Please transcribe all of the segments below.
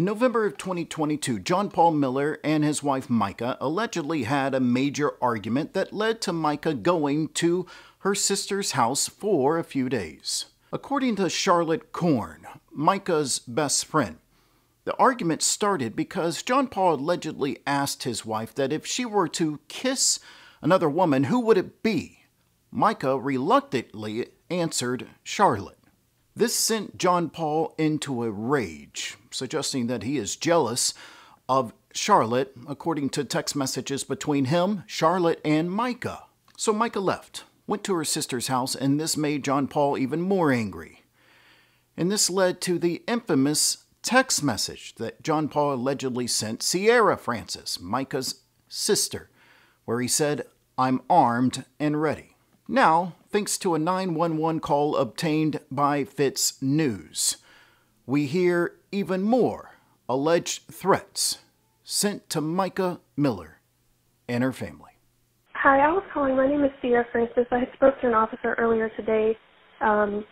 In November of 2022, John Paul Miller and his wife Mica allegedly had a major argument that led to Mica going to her sister's house for a few days. According to Charlotte Korn, Mica's best friend, the argument started because John Paul allegedly asked his wife that if she were to kiss another woman, who would it be? Mica reluctantly answered Charlotte. This sent John Paul into a rage, suggesting that he is jealous of Charlotte, according to text messages between him, Charlotte, and Mica. So Mica left, went to her sister's house, and this made John Paul even more angry. And this led to the infamous text message that John Paul allegedly sent Sierra Francis, Mica's sister, where he said, "I'm armed and ready." Now, thanks to a 911 call obtained by FITSNews, we hear even more alleged threats sent to Mica Miller and her family. Hi, I was calling. My name is Sierra Francis. I had spoke to an officer earlier today, and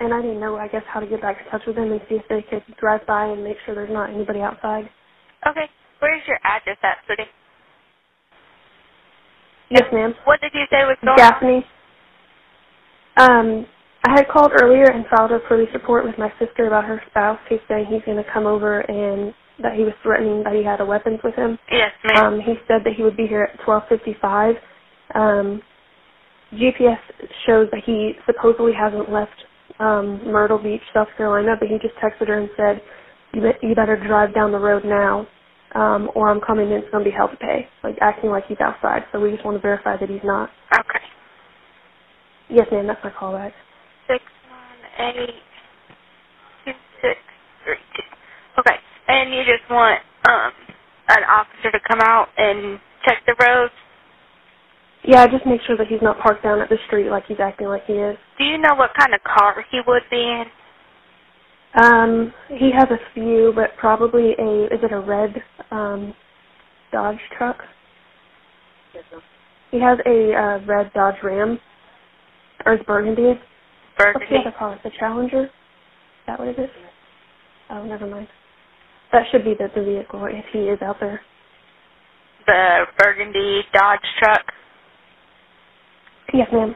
I didn't know, I guess, how to get back in touch with them and see if they could drive by and make sure there's not anybody outside. Okay. Where's your address at, City? Yes, ma'am. What did you say was going on? Gaffney. I had called earlier and filed a police report with my sister about her spouse. He's saying he's going to come over and that he was threatening that he had weapons with him. Yes, ma'am. He said that he would be here at 12:55. GPS shows that he supposedly hasn't left Myrtle Beach, South Carolina, but he just texted her and said, you better drive down the road now, or I'm coming and it's going to be hell to pay, like acting like he's outside. So we just want to verify that he's not. Okay. Yes, ma'am, that's my callback. 618-2632. Okay, and you just want an officer to come out and check the roads? Yeah, just make sure that he's not parked down at the street like he's acting like he is. Do you know what kind of car he would be in? He has a few, but probably is it a red Dodge truck? Yes, sir. He has a red Dodge Ram. Or it's burgundy. Burgundy. What's the other car? The Challenger? Is that what it is? Oh, never mind. That should be the vehicle if he is out there. The burgundy Dodge truck? Yes, ma'am.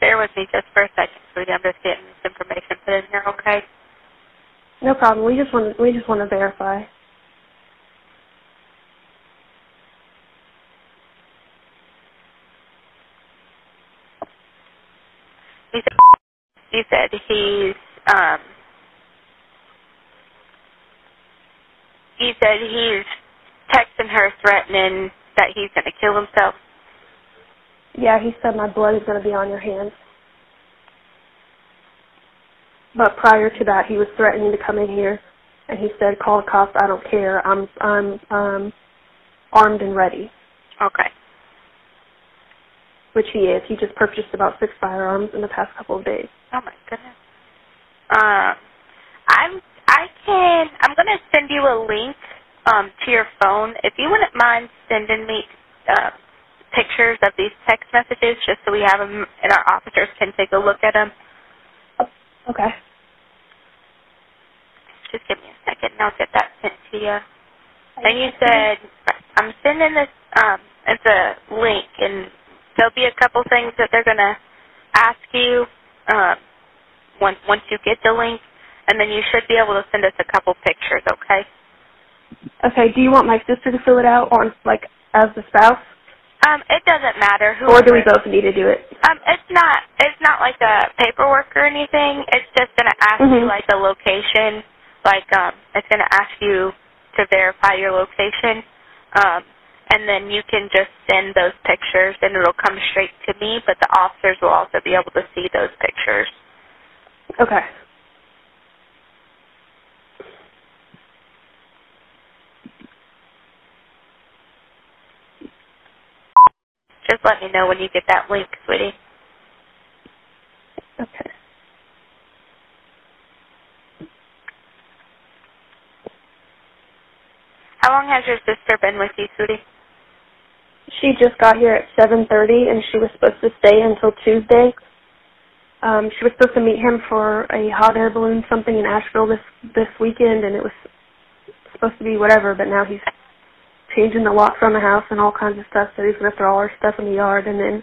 Bear with me just for a second, so I'm just getting this information put in here, okay? No problem. We just want to verify. He said he's texting her, threatening that he's going to kill himself. Yeah, he said my blood is going to be on your hands. But prior to that, he was threatening to come in here, and he said, "Call the cops. I don't care. I'm armed and ready." Okay. Which he is. He just purchased about 6 firearms in the past couple of days. Oh my goodness. I'm gonna send you a link to your phone. If you wouldn't mind sending me pictures of these text messages, just so we have them and our officers can take a look at them. Oh, okay. Just give me a second, and I'll get that sent to you. And you said I'm sending this. It's a link and. There'll be a couple things that they're going to ask you once you get the link, and then you should be able to send us a couple pictures, okay? Okay. Do you want my sister to fill it out, or like as the spouse? It doesn't matter who. Or do we both need to do it? It's not like a paperwork or anything. It's just going to ask you like the location. Like it's going to ask you to verify your location. And then you can just send those pictures, and it'll come straight to me, but the officers will also be able to see those pictures. Okay. Just let me know when you get that link, sweetie. Okay. How long has your sister been with you, sweetie? She just got here at 7:30, and she was supposed to stay until Tuesday. She was supposed to meet him for a hot air balloon something in Asheville this weekend, and it was supposed to be whatever, but now he's changing the locks on the house and all kinds of stuff, so he's going to throw all her stuff in the yard. And then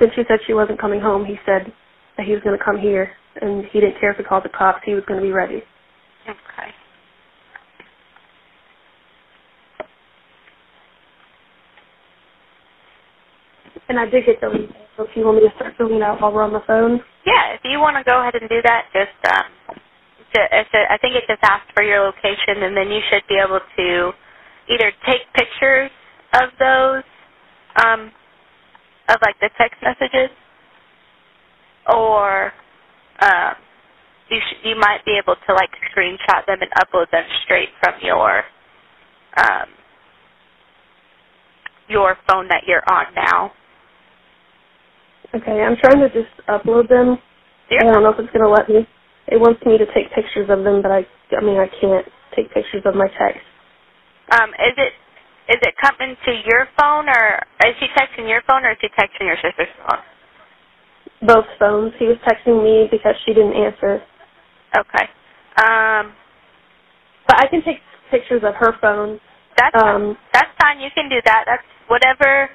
since she said she wasn't coming home, he said that he was going to come here, and he didn't care if he called the cops. He was going to be ready. Okay. And I did get the lead, so if you want me to start filling it out while we're on the phone. Yeah, if you want to go ahead and do that, just I think it just asked for your location, and then you should be able to either take pictures of those, of like the text messages, or you might be able to like screenshot them and upload them straight from your phone that you're on now. Okay, I'm trying to just upload them. Yeah. I don't know if it's going to let me. It wants me to take pictures of them, but I mean I can't take pictures of my text. Is it coming to your phone, or is she texting your phone, or is she texting your sister's phone? Both phones. He was texting me because she didn't answer. Okay. But I can take pictures of her phone. That's fine. You can do that. That's whichever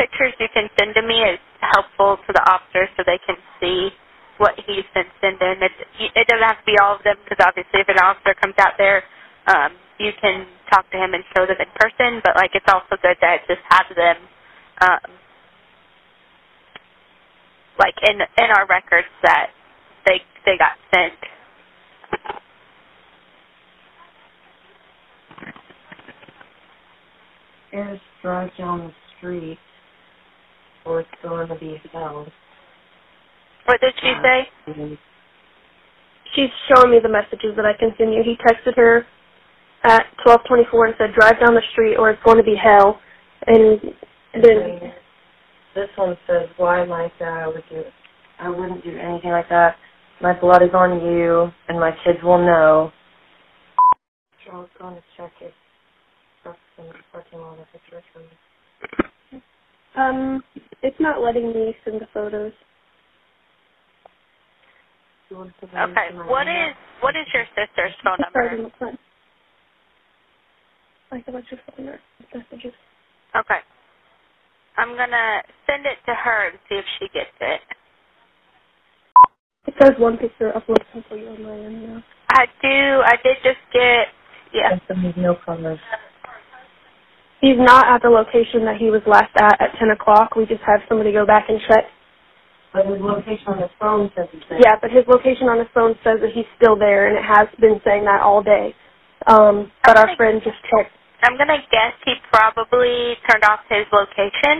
pictures you can send to me is helpful to the officers so they can see what he's been sending. It doesn't have to be all of them, because obviously if an officer comes out there, you can talk to him and show them in person, but like it's also good that just have them like in our records that they got sent. There's drugs down the street, or it's going to be held. What did she say? She's showing me the messages that I can send you. He texted her at 12:24 and said, "Drive down the street, or it's going to be hell." And then this one says, "Why like that? I wouldn't do anything like that. My blood is on you, and my kids will know." Charles going to check it. It's not letting me send the photos. Okay. What is your sister's phone number? Like the bunch of messages. Okay. I'm gonna send it to her and see if she gets it. It says one picture uploaded completely online now. I did just get. Yeah. No colors. He's not at the location that he was last at 10 o'clock. We just have somebody go back and check. But his location on his phone says he's there. Yeah, but his location on his phone says that he's still there, and it has been saying that all day. But our friend just checked. I'm going to guess he probably turned off his location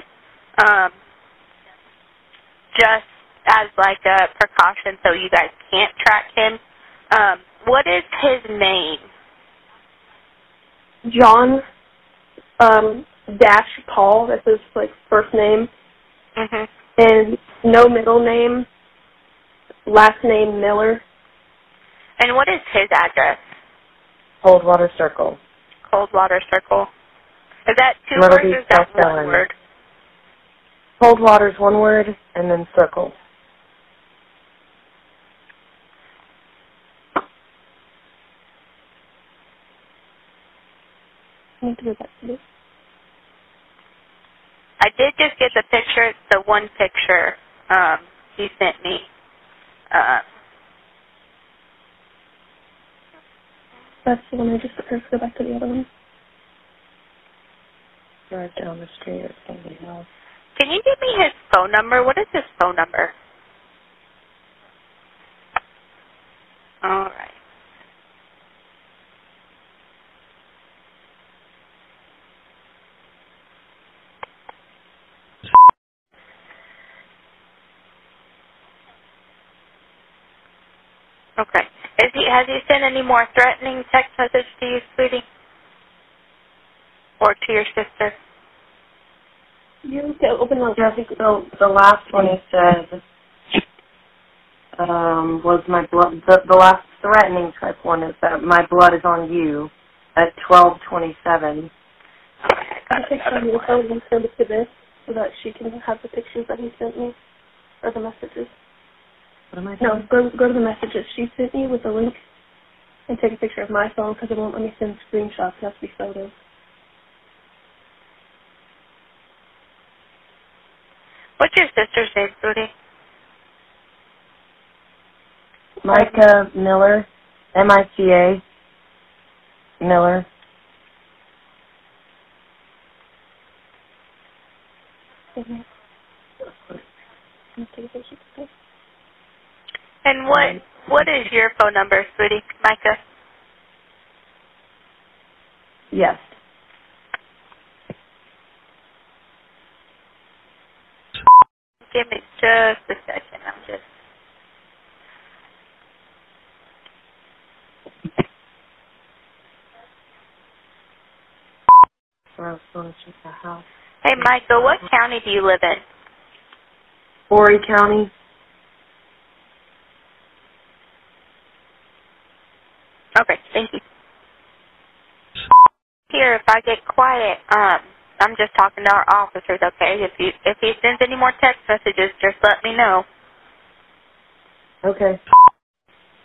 just as like a precaution so you guys can't track him. What is his name? John dash Paul, that's his like first name, and no middle name, last name Miller. And what is his address? Coldwater Circle. Coldwater Circle. Is that two Myrtle words Beach, or is that South one Island. Word? Coldwater's one word, and then Circle. I did just get the picture. It's the one picture he sent me. That's the one I just prepared to go back to the other one. Right down the street or something else. Can you give me his phone number? What is his phone number? All right. Okay. Has he sent any more threatening text messages to you, sweetie? Or to your sister? You can open one. I think the last one he said was my blood. The last threatening type one is that my blood is on you at 12:27. Okay, I got send it to this so that she can have the pictures that he sent me or the messages. What am I doing? No, go to the messages she sent me with a link and take a picture of my phone because it won't let me send screenshots. It has to be photos. What's your sister's name, Rudy? Mica Miller, M-I-C-A, Miller. And what is your phone number, sweetie, Mica? Yes. Give me just a second. I'm just. Hey, Michael, what county do you live in? Horry County. Okay, thank you. Here, if I get quiet, I'm just talking to our officers, okay? If he sends any more text messages, just let me know. Okay.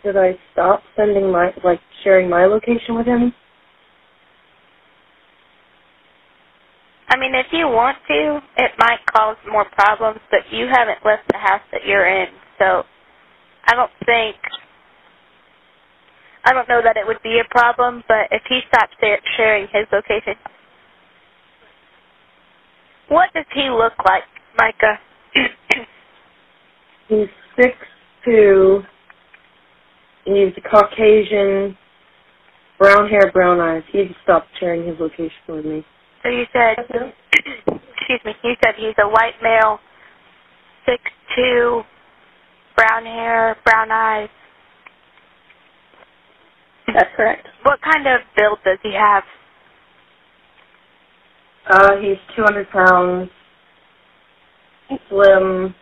Should I stop sending my, like, sharing my location with him? I mean, if you want to, it might cause more problems, but you haven't left the house that you're in, so I don't know that it would be a problem, but if he stops sharing his location. What does he look like, Mica? He's 6'2". He's Caucasian, brown hair, brown eyes. He stopped sharing his location with me. So you said, excuse me, you said he's a white male, 6'2", brown hair, brown eyes. That's correct. What kind of build does he have? He's 200 pounds, slim.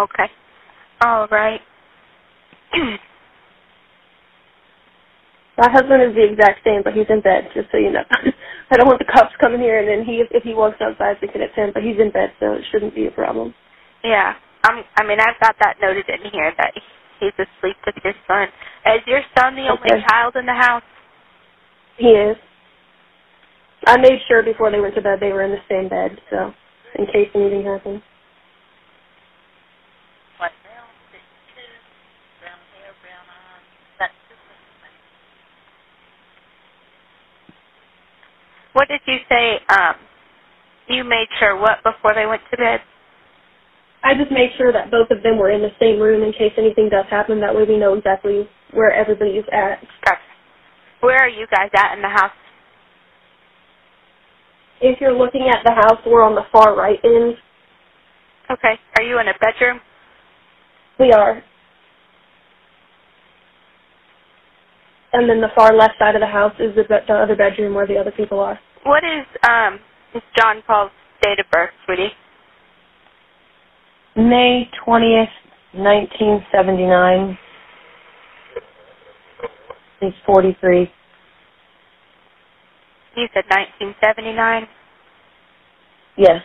Okay. All right. My husband is the exact same, but he's in bed, just so you know. I don't want the cops coming here, and then if he walks outside, thinking it's him, but he's in bed, so it shouldn't be a problem. Yeah. I mean, I've got that noted in here, that he's asleep with your son. Is your son the only child in the house? He is. I made sure before they went to bed they were in the same bed, so in case anything happens. What now? 6'2", brown hair, brown eyes. That's too much. What did you say? You made sure what before they went to bed? I just made sure that both of them were in the same room in case anything does happen. That way we know exactly where everybody is at. Gotcha. Where are you guys at in the house? If you're looking at the house, we're on the far right end. Okay. Are you in a bedroom? We are. And then the far left side of the house is the other bedroom where the other people are. What is John Paul's date of birth, sweetie? May 20th, 1979. He's 43. You said 1979? Yes.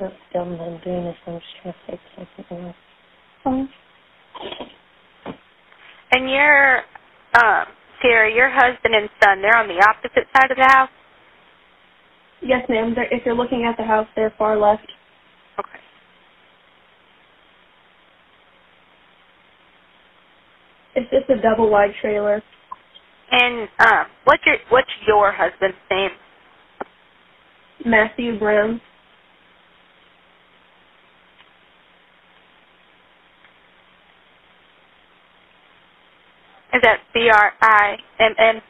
That's dumb that I'm doing this. I'm just trying to fix something else. And your, Sierra, your husband and son, they're on the opposite side of the house? Yes, ma'am. If you're looking at the house, they're far left. Okay. It's just a double-wide trailer. And what's your husband's name? Matthew Brown. Is that B-R-I-M-N?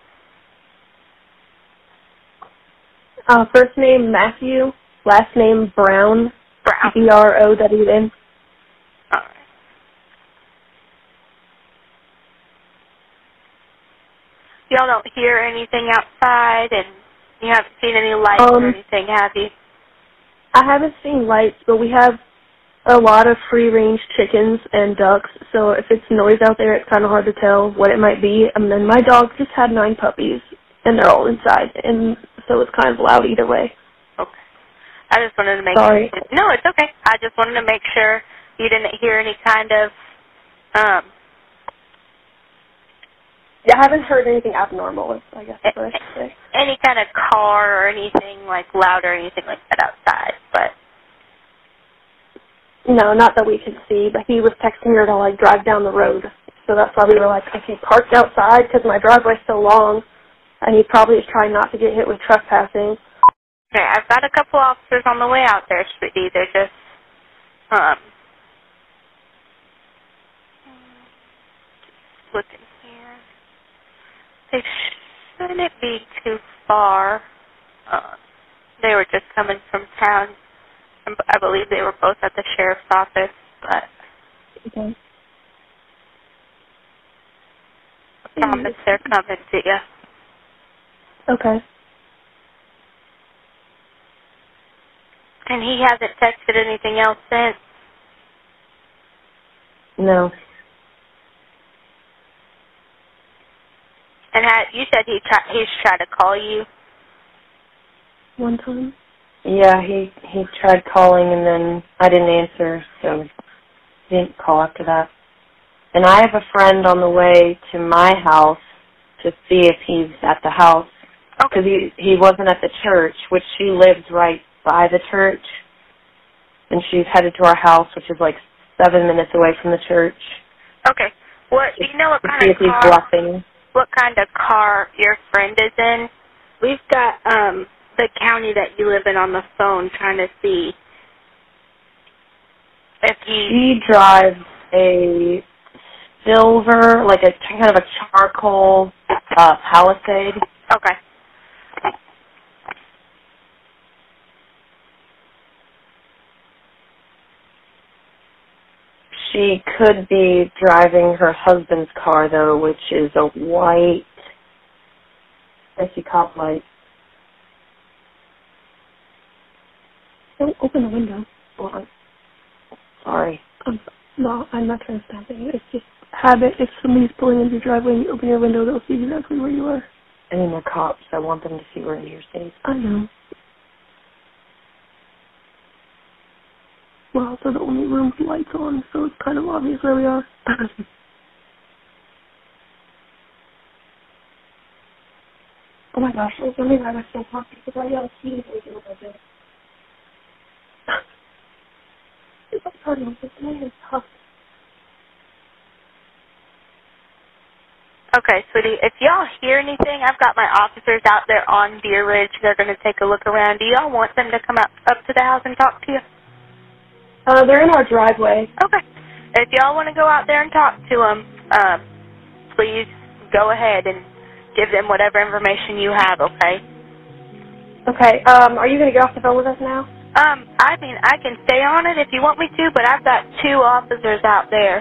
First name Matthew, last name Brown. Brown. B-R-O-W-N. Y'all don't hear anything outside, and you haven't seen any lights or anything, have you? I haven't seen lights, but we have a lot of free-range chickens and ducks, so if it's noise out there, it's kind of hard to tell what it might be. And then my dog just had 9 puppies, and they're all inside, and so it's kind of loud either way. Okay. I just wanted to make sure. No, it's okay. I just wanted to make sure you didn't hear any kind of. Yeah, I haven't heard anything abnormal, I guess. Any kind of car or anything like loud or anything like that outside, but. No, not that we could see, but he was texting her to, like, drive down the road. So that's why we were like, if he parked outside, because my driveway's so long, and he probably is trying not to get hit with trespassing. Okay, I've got a couple officers on the way out there, sweetie. They're just, looking here. They shouldn't be too far. They were just coming from town. I believe they were both at the sheriff's office, but okay. I promise they're coming to you. Okay. And he hasn't texted anything else since? No. And you said he's tried to call you? One time. Yeah, he tried calling, and then I didn't answer, so he didn't call after that. And I have a friend on the way to my house to see if he's at the house, because he wasn't at the church, which she lives right by the church, and she's headed to our house, which is like 7 minutes away from the church. Okay. Well, do you know what kind of car your friend is in? We've got the county that you live in on the phone trying to see if he drives a silver, like a kind of a charcoal Palisade. Okay. She could be driving her husband's car, though, which is a white fancy cop light. Don't open the window. Well, I'm sorry. No, I'm not trying to stop it. It's just habit. If somebody's pulling into your driveway and you open your window, they'll see exactly where you are. I mean, they're cops. I want them to see where you're sitting. I know. We're also the only room with lights on, so it's kind of obvious where we are. Oh my gosh, I don't think I was so hot because I don't see anything like this. Okay, sweetie, if y'all hear anything, I've got my officers out there on Deer Ridge. They're going to take a look around. Do y'all want them to come up to the house and talk to you? They're in our driveway. Okay. If y'all want to go out there and talk to them, please go ahead and give them whatever information you have, okay? Okay. Are you going to get off the phone with us now? I mean, I can stay on it if you want me to, but I've got two officers out there.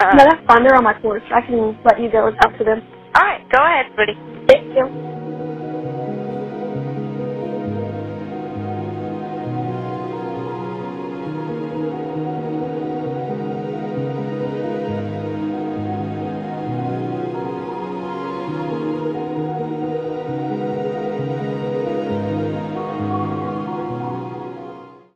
No, that's fine. They're on my porch. I can let you go and talk to them. All right. Go ahead, buddy. Thank you.